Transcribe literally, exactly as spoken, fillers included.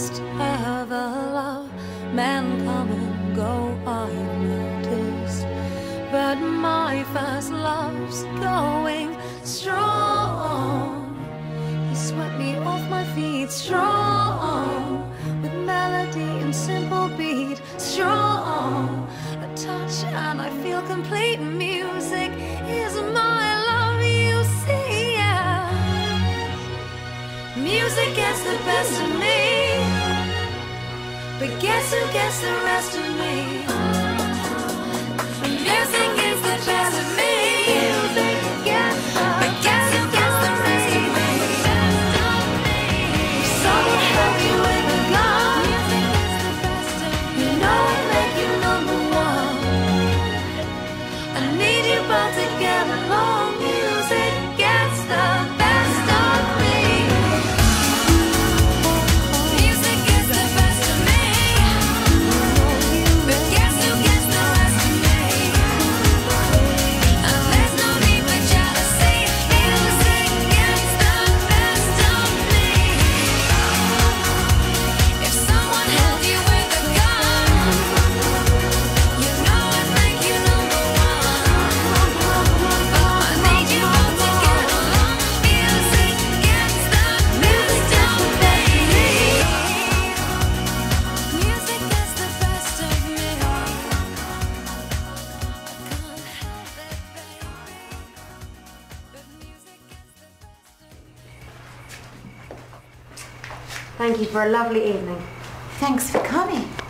must have a love. Men come and go unnoticed, but my first love's going strong. He swept me off my feet, strong, with melody and simple beat, strong. A touch and I feel complete. Music is my love, you see, yeah. Music gets the best of me, but guess who gets the rest of me? Music is the best of me, but guess who gets the rest of me? So I'll help you with the love. You know I make you number one. I need you but to get along. Music gets the best of me. Thank you for a lovely evening. Thanks for coming.